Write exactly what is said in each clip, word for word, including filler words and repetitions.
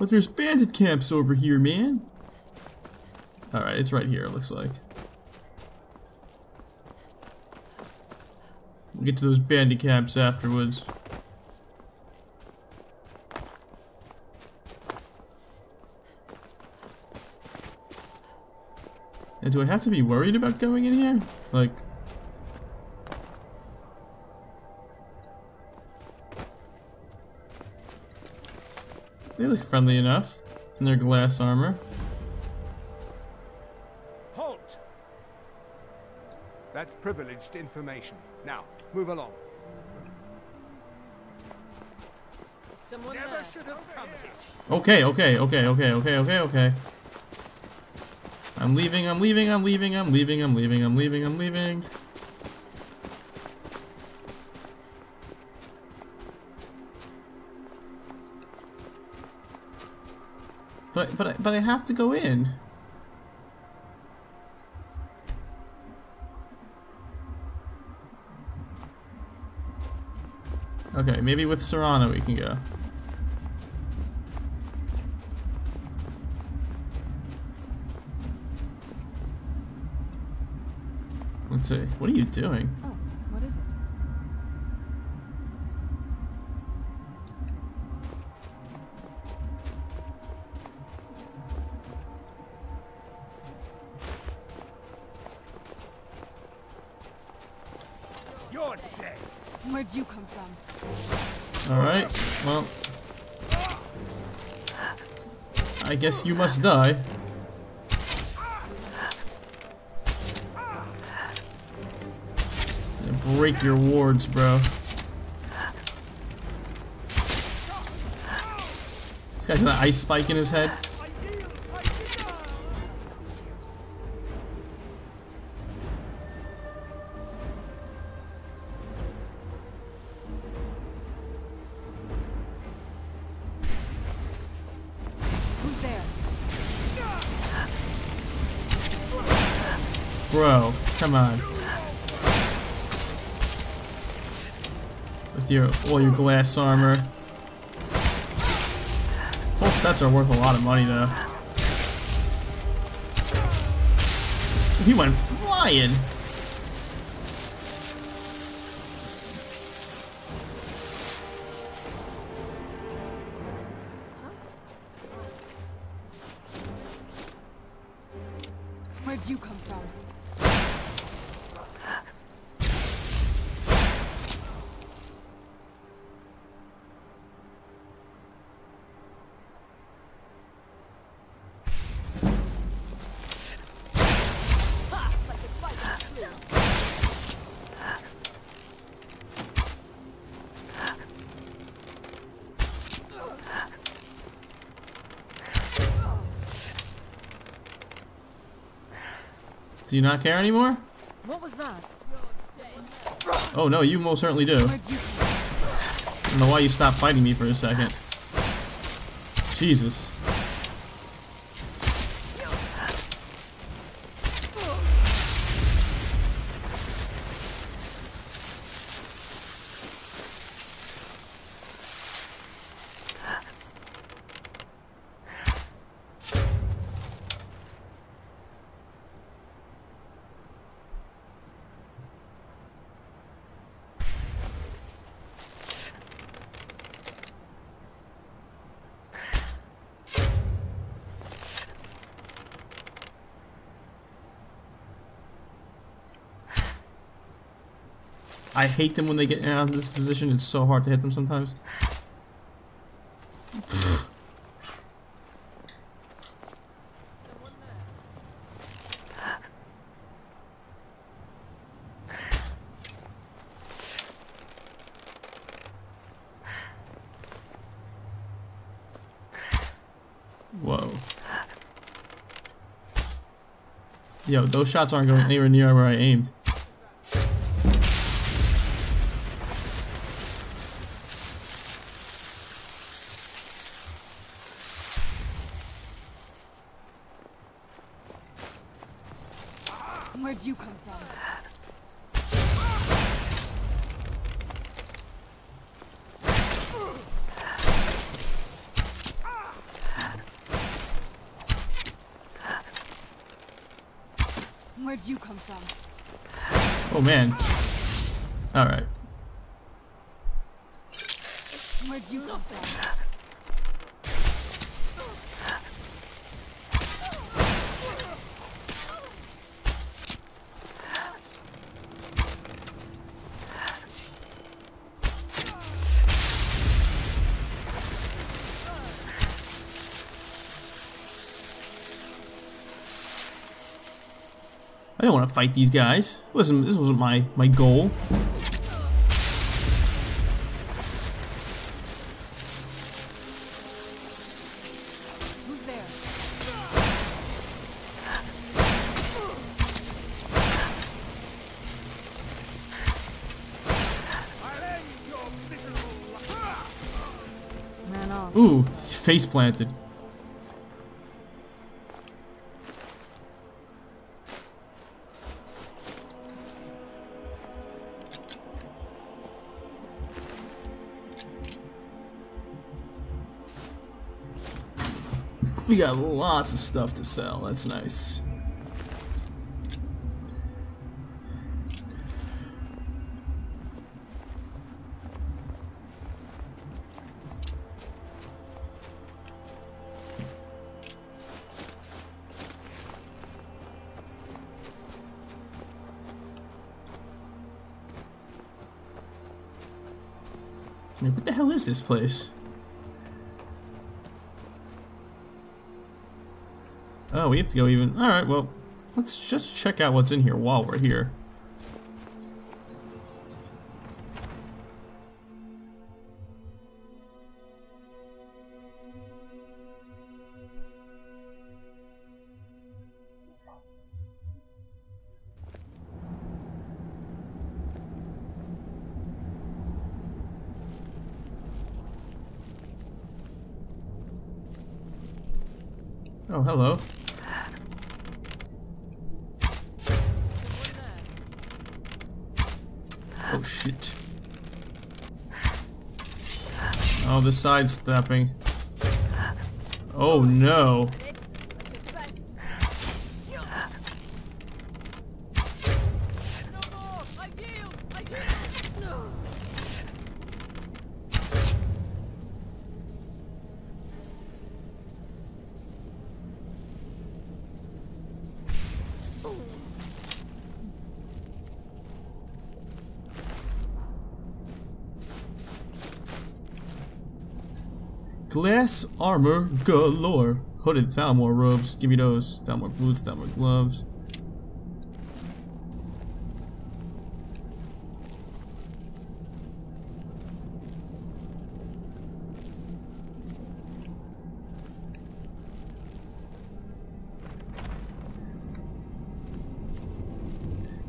But there's bandit camps over here, man. Alright, it's right here, it looks like. We'll get to those bandit camps afterwards. And do I have to be worried about going in here? Like... They look friendly enough in their glass armor. Halt! That's privileged information. Now, move along. Someone never should have come here. Okay, okay, okay, okay, okay, okay, okay. I'm leaving, I'm leaving, I'm leaving, I'm leaving, I'm leaving, I'm leaving, I'm leaving. But, but, I, but I have to go in. Okay, maybe with Serana we can go. Let's see. What are you doing? Oh, what is it? You're dead. Where'd you come from? All right. Well, I guess you must die. Break your wards, bro. This guy's got an ice spike in his head. Who's there? Bro, come on. Your, all your glass armor. Full sets are worth a lot of money, though. He went flying! Where'd you come from? Do you not care anymore? What was that? Oh no, you most certainly do. I don't know why you stopped fighting me for a second. Jesus. I hate them when they get out of this position. It's so hard to hit them sometimes. Whoa. Yo, those shots aren't going anywhere near where I aimed. Where'd you come from? did you come from? Oh man. All right. Where'd you come from? I don't want to fight these guys. It wasn't this wasn't my my goal? Who's there? Man off. Ooh, face planted. We got lots of stuff to sell, that's nice. Now, what the hell is this place? Oh, we have to go even. Alright, well, let's just check out what's in here while we're here. Oh, hello. Oh shit. Oh, the sidestepping. Oh no. Glass armor galore. Hooded Thalmor robes. Give me those. Thalmor boots, Thalmor gloves.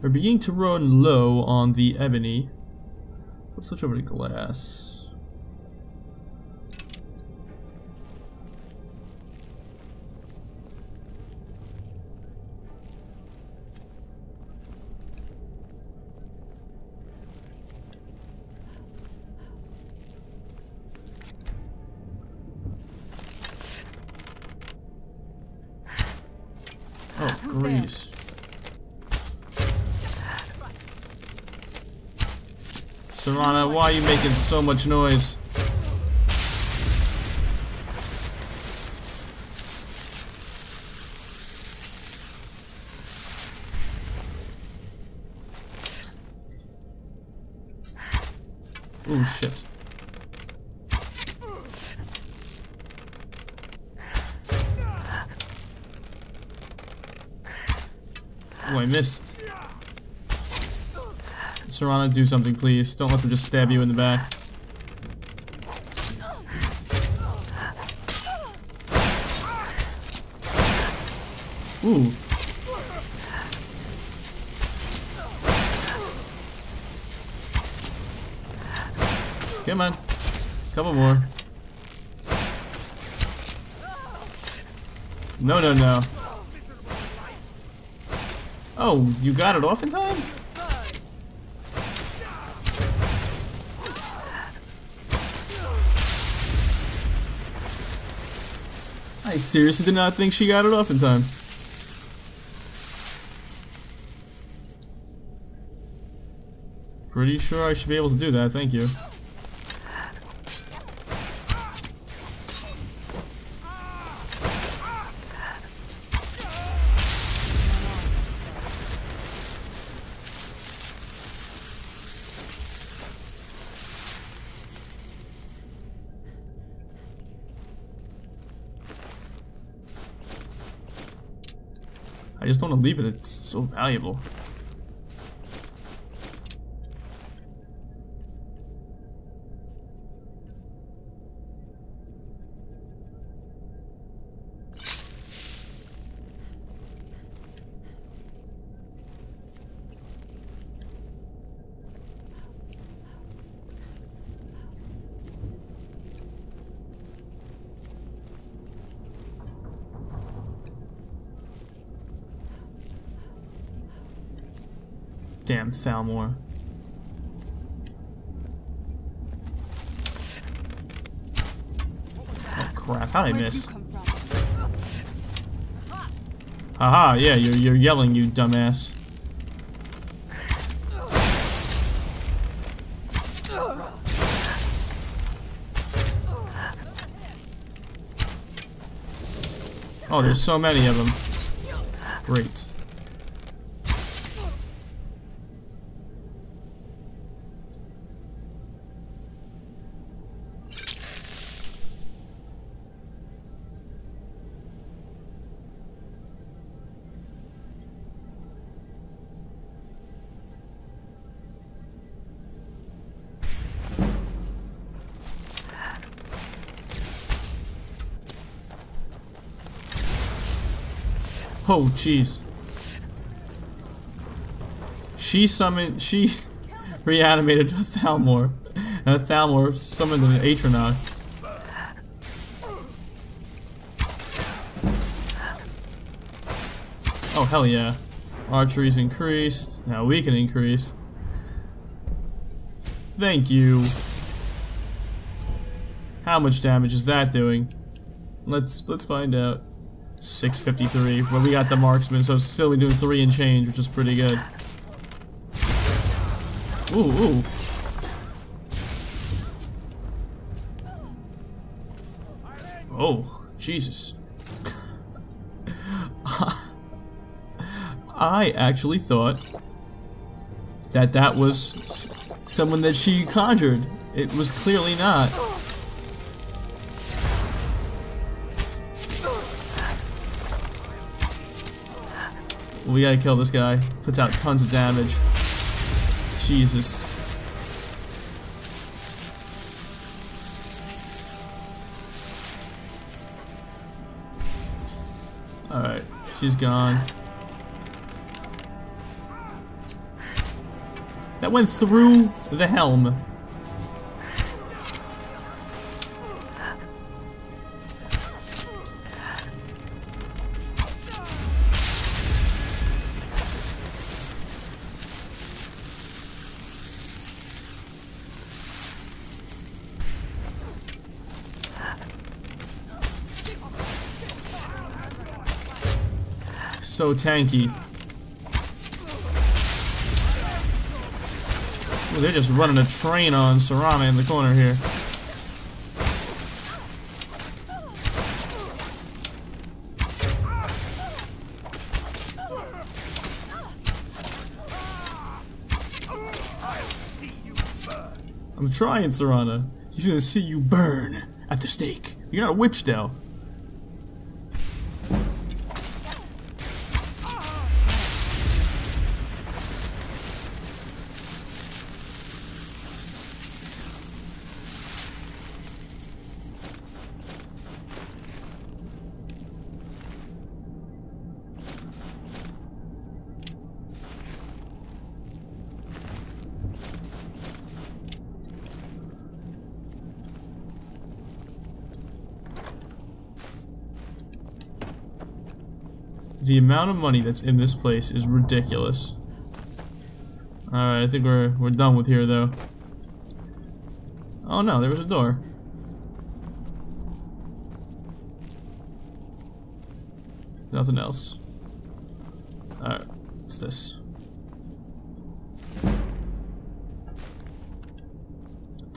We're beginning to run low on the ebony. Let's switch over to glass. Grease. Serana, why are you making so much noise? Oh shit. Oh, I missed. Serana, do something, please. Don't let them just stab you in the back. Ooh. Come on. Couple more. No, no, no. Oh, you got it off in time? I seriously did not think she got it off in time. Pretty sure I should be able to do that, thank you. I just don't want to leave it, it's so valuable. Damn Thalmor. Oh crap, how did I miss? Haha, yeah, you're you're yelling, you dumbass. Oh, there's so many of them. Great. Oh jeez. She summoned she reanimated a Thalmor. And a Thalmor summoned an Atronach. Oh hell yeah. Archery's increased. Now we can increase. Thank you. How much damage is that doing? Let's let's find out. six fifty-three, but well, we got the marksman, so still we doing three and change, which is pretty good. Ooh, ooh. Oh, Jesus. I actually thought that that was s someone that she conjured. It was clearly not. We gotta kill this guy. Puts out tons of damage. Jesus. Alright, she's gone. That went through the helm. So tanky. Ooh, they're just running a train on Serana in the corner here. I'm trying, Serana. He's gonna see you burn at the stake. You're not a witch though. The amount of money that's in this place is ridiculous. Alright, I think we're we're done with here though. Oh no, there was a door. Nothing else. Alright, what's this?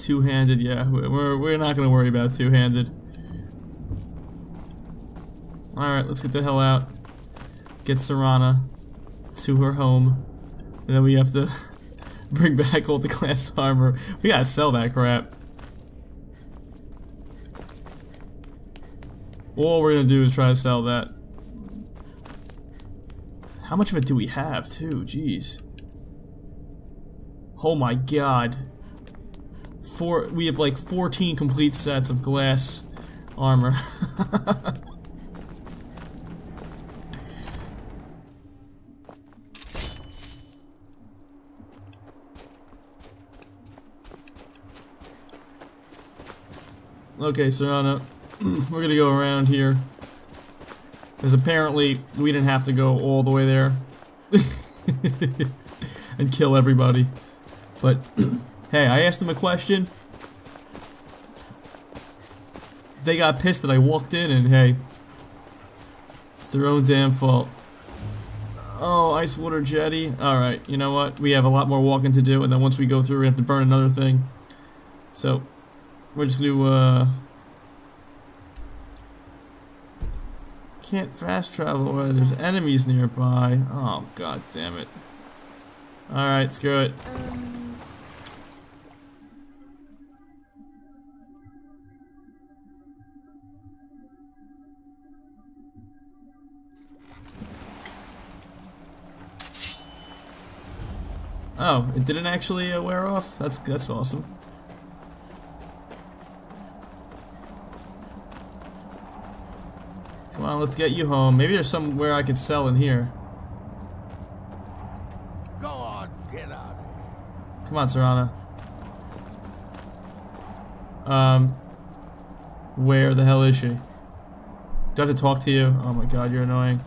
two-handed. Yeah, we're, we're not gonna worry about two-handed. Alright, let's get the hell out. Get Serana to her home. And then we have to bring back all the class armor. We gotta sell that crap. All we're gonna do is try to sell that. How much of it do we have, too? Jeez. Oh my god. Four, we have like fourteen complete sets of glass armor. Okay, Serana, we're gonna go around here. Because apparently we didn't have to go all the way there and kill everybody. But hey, I asked them a question. They got pissed that I walked in, and hey, it's their own damn fault. Oh, Icewater Jetty. Alright, you know what? We have a lot more walking to do, and then once we go through, we have to burn another thing. So, we're just gonna, uh... can't fast travel where there's enemies nearby. Oh, god damn it. Alright, screw it. Um. Oh, it didn't actually uh, wear off? That's, that's awesome. Come on, let's get you home. Maybe there's somewhere I could sell in here. Go on, get out of here. Come on, Serana. Um, where the hell is she? Do I have to talk to you? Oh my god, you're annoying.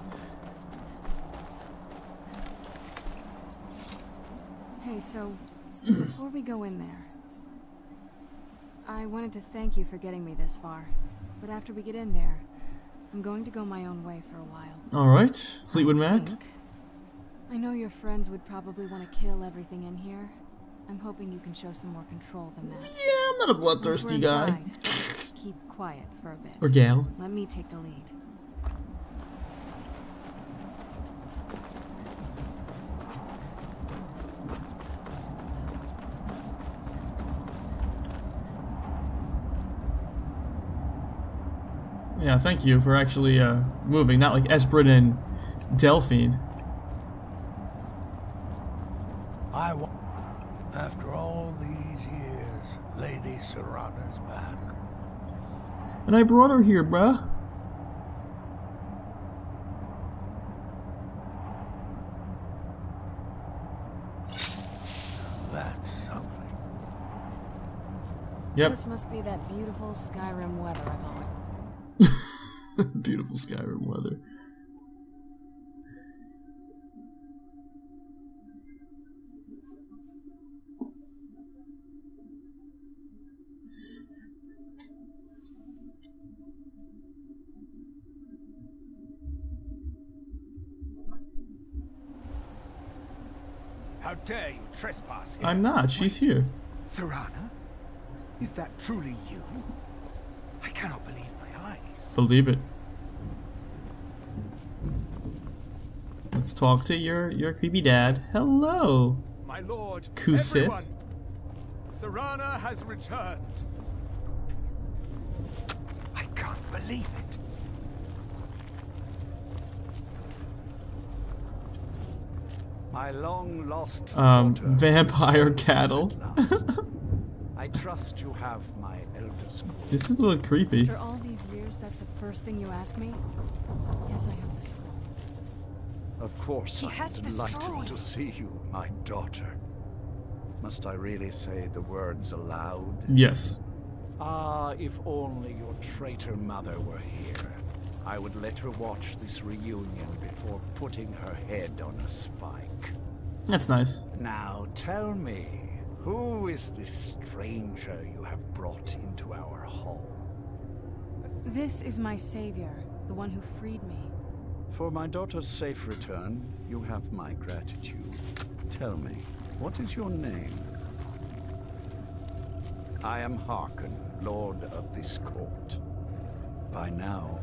Hey, so before we go in there, I wanted to thank you for getting me this far. But after we get in there, I'm going to go my own way for a while. Alright, Fleetwood Mac. I know your friends would probably want to kill everything in here. I'm hoping you can show some more control than that. Yeah, I'm not a bloodthirsty guy. Keep quiet for a bit. Or gal. Let me take the lead. Yeah, thank you for actually uh, moving, not like Esper and Delphine. I w after all these years, Lady Serana's back. And I brought her here, bruh. That's something. Yep. This must be that beautiful Skyrim weather I've always. Beautiful Skyrim weather. How dare you trespass here? I'm not, she's Wait. Here. Serana? Is that truly you? I cannot believe my eyes. Believe it. Let's talk to your your creepy dad. Hello, my lord. Kusit. Serana has returned. I can't believe it. My long lost um vampire cattle. I trust you have my elder school. This is a little creepy. After all these years, that's the first thing you ask me. Yes, I have the school. Of course, I'm delighted to see you, my daughter. Must I really say the words aloud? Yes. Ah, if only your traitor mother were here. I would let her watch this reunion before putting her head on a spike. That's nice. Now tell me, who is this stranger you have brought into our hall? This is my savior, the one who freed me. For my daughter's safe return, you have my gratitude. Tell me, what is your name? I am Harkon, Lord of this court. By now,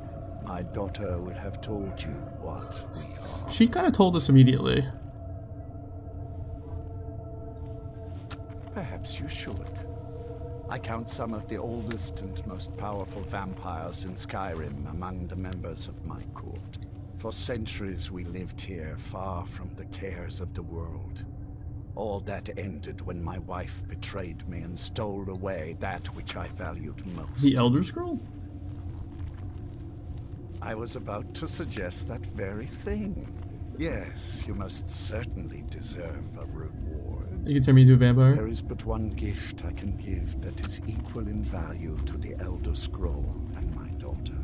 my daughter would have told you what we are. She kind of told us immediately. Perhaps you should. I count some of the oldest and most powerful vampires in Skyrim among the members of my court. For centuries we lived here, far from the cares of the world. All that ended when my wife betrayed me and stole away that which I valued most. The Elder Scroll? I was about to suggest that very thing. Yes, you most certainly deserve a reward. You can turn me into a vampire? There is but one gift I can give that is equal in value to the Elder Scroll and my daughter.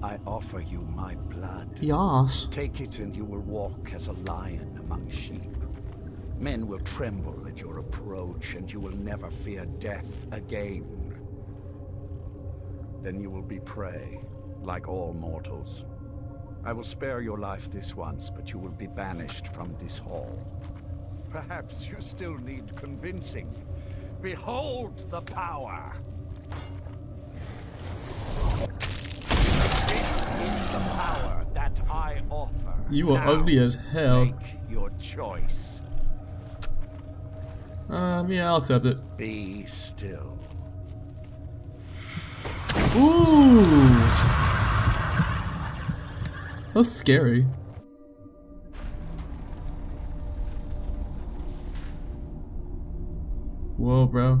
I offer you my blood. Yes. Take it and you will walk as a lion among sheep. Men will tremble at your approach and you will never fear death again. Then you will be prey, like all mortals. I will spare your life this once, but you will be banished from this hall. Perhaps you still need convincing. Behold the power! This is the power that I offer. You are now ugly as hell. Make your choice. Um, yeah, I'll accept it. Be still. Ooh! That's scary. Whoa, bro.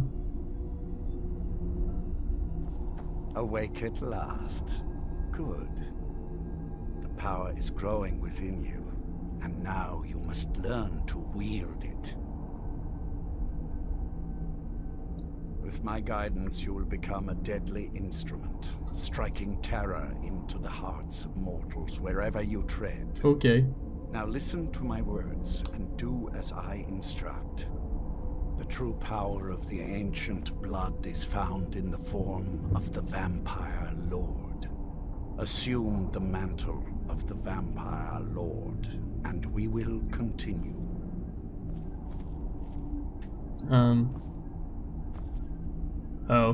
Awake at last. Good. The power is growing within you, and now you must learn to wield it. With my guidance, you will become a deadly instrument, striking terror into the hearts of mortals wherever you tread. Okay. Now listen to my words and do as I instruct. The true power of the ancient blood is found in the form of the Vampire Lord. Assume the mantle of the Vampire Lord, and we will continue. Um... Oh.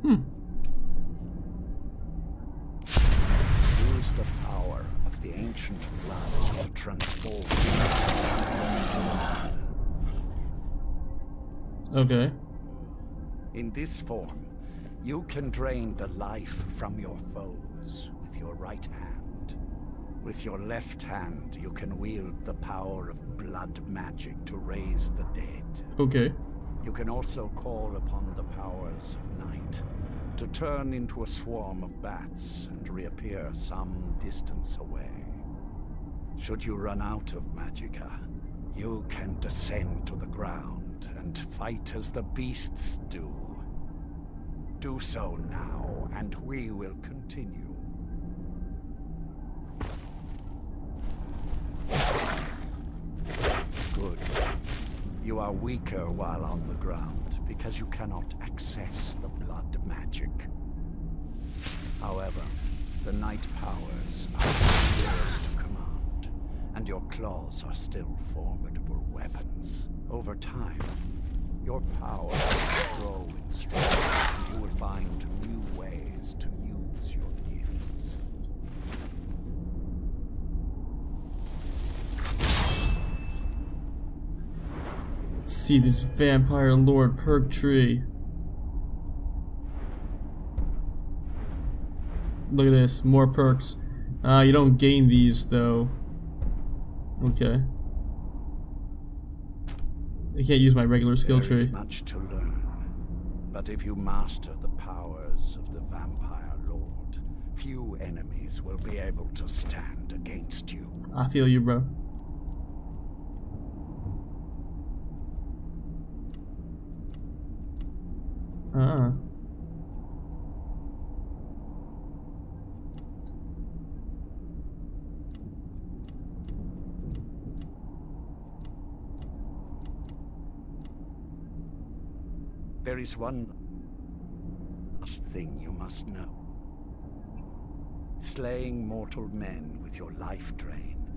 Hmm. Use the power of the ancient blood to transform. Okay. In this form, you can drain the life from your foes with your right hand. With your left hand, you can wield the power of blood magic to raise the dead. Okay. You can also call upon the powers of night to turn into a swarm of bats and reappear some distance away. Should you run out of magicka, you can descend to the ground and fight as the beasts do. Do so now, and we will continue. Good. You are weaker while on the ground because you cannot access the blood magic. However, the night powers are yours to command, and your claws are still formidable weapons. Over time, your power will grow in strength, and you will find new ways to use your gifts. See this Vampire Lord perk tree. Look at this, more perks. Uh, you don't gain these though. Okay. I can't use my regular skill tree. There is much to learn, but if you master the powers of the Vampire Lord, few enemies will be able to stand against you. I feel you, bro. Ah. There is one last thing you must know. Slaying mortal men with your life drain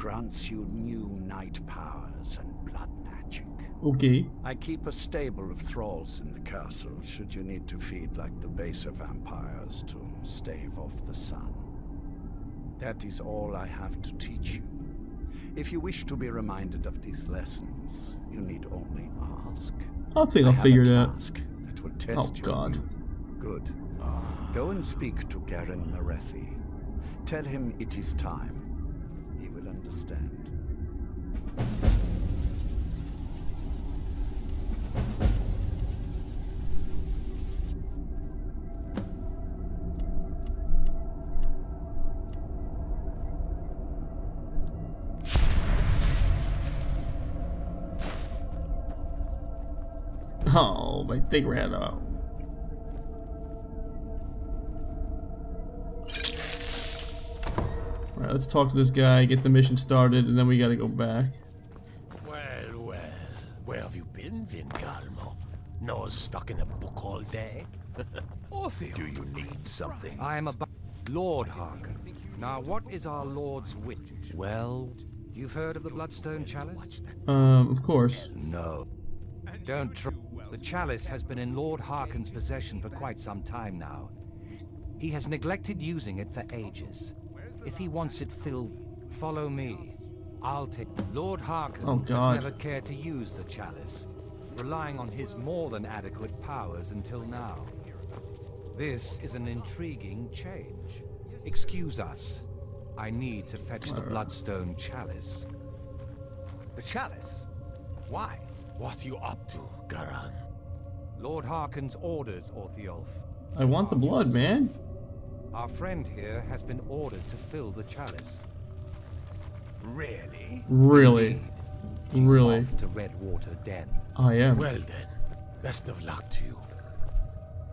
grants you new night powers and blood magic. Okay. I keep a stable of thralls in the castle, should you need to feed like the baser vampires to stave off the sun. That is all I have to teach you. If you wish to be reminded of these lessons, you need only ask. I think I'll figure that. that will test oh God. You. Good. Go and speak to Garen Marethi. Tell him it is time. He will understand. Oh, my thing ran out. Alright, let's talk to this guy, get the mission started, and then we gotta go back. Well, well, where have you been, Vingalmo? Nose stuck in a book all day? Do you need something? I am a Lord Harkon. Now, what is our Lord's wit? Well, you've heard of the Bloodstone Chalice? Um, of course. No. Don't try. The chalice has been in Lord Harkon's possession for quite some time now. He has neglected using it for ages. If he wants it filled, follow me. I'll take Lord Harkon oh, God. has never cared to use the chalice, relying on his more than adequate powers until now. This is an intriguing change. Excuse us. I need to fetch the Bloodstone Chalice. The chalice? Why? What are you up to, Garan? Lord Harkon's orders, Ortheolf. I want the blood, man. Our friend here has been ordered to fill the chalice. Really? Really? She's really? Off to Redwater Den. I am. Well then, best of luck to you.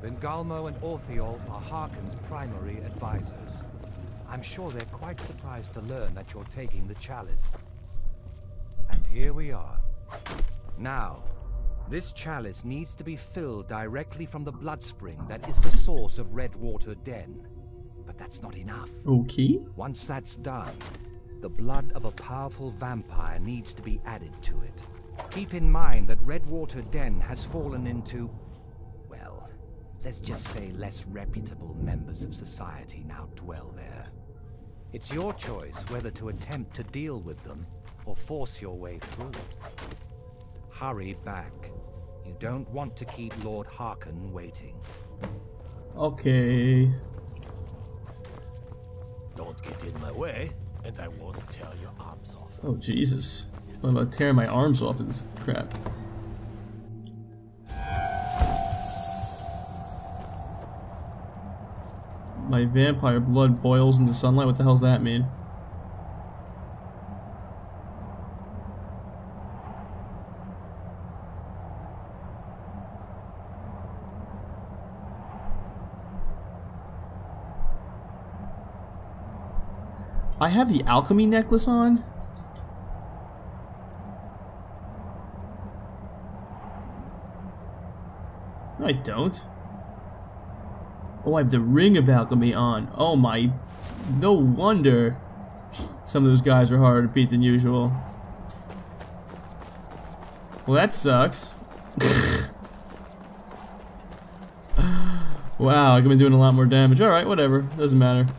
Vingalmo and Ortheolf are Harkon's primary advisors. I'm sure they're quite surprised to learn that you're taking the chalice. And here we are. Now, this chalice needs to be filled directly from the blood spring that is the source of Redwater Den. But that's not enough. Okay. Once that's done, the blood of a powerful vampire needs to be added to it. Keep in mind that Redwater Den has fallen into, well, let's just say less reputable members of society now dwell there. It's your choice whether to attempt to deal with them or force your way through it. Hurry back. You don't want to keep Lord Harkon waiting. Okay. Don't get in my way, and I won't tear your arms off. Oh, Jesus. I'm about to tear my arms off in this crap. My vampire blood boils in the sunlight? What the hell's that mean? I have the alchemy necklace on? No, I don't. Oh, I have the ring of alchemy on. Oh my, no wonder some of those guys are harder to beat than usual. Well, that sucks. Wow, I could be doing a lot more damage. Alright, whatever, doesn't matter.